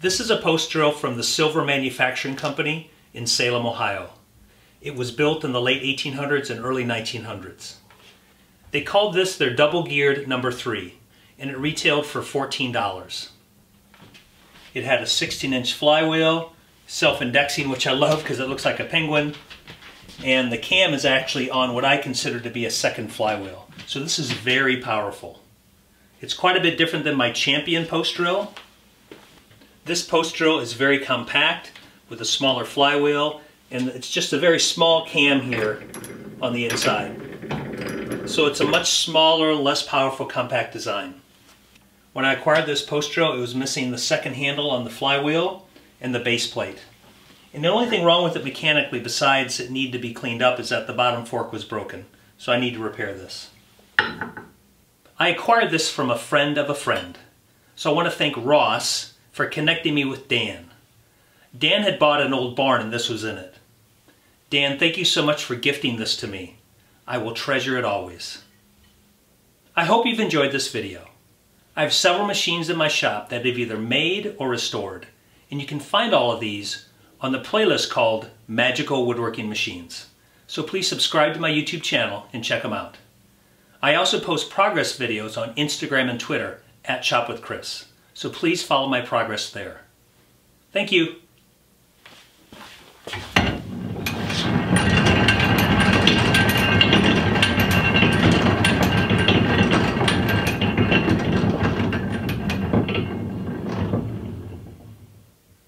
This is a post drill from the Silver Manufacturing Company in Salem, Ohio. It was built in the late 1800s and early 1900s. They called this their double-geared number 3, and it retailed for $14. It had a 16-inch flywheel, self-indexing, which I love because it looks like a penguin, and the cam is actually on what I consider to be a second flywheel. So this is very powerful. It's quite a bit different than my Champion post drill. This post drill is very compact with a smaller flywheel, and it's just a very small cam here on the inside. So it's a much smaller, less powerful, compact design. When I acquired this post drill, it was missing the second handle on the flywheel and the base plate. And the only thing wrong with it mechanically, besides it needed to be cleaned up, is that the bottom fork was broken. So I need to repair this. I acquired this from a friend of a friend. So I want to thank Ross for connecting me with Dan. Dan had bought an old barn and this was in it. Dan, thank you so much for gifting this to me. I will treasure it always. I hope you've enjoyed this video. I have several machines in my shop that I've either made or restored, and you can find all of these on the playlist called Magical Woodworking Machines. So please subscribe to my YouTube channel and check them out. I also post progress videos on Instagram and Twitter at ShopWithChris, so please follow my progress there. Thank you.